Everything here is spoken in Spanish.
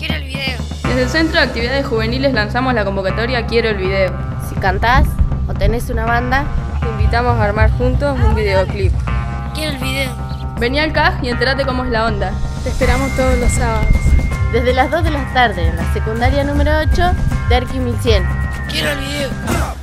Quiero el video. Desde el Centro de Actividades Juveniles lanzamos la convocatoria Quiero el Video. Si cantás o tenés una banda, te invitamos a armar juntos un videoclip. Quiero el video. Vení al CAJ y enterate cómo es la onda. Te esperamos todos los sábados. Desde las 2 de la tarde en la secundaria número 8 de Arqui 1100. Quiero el video.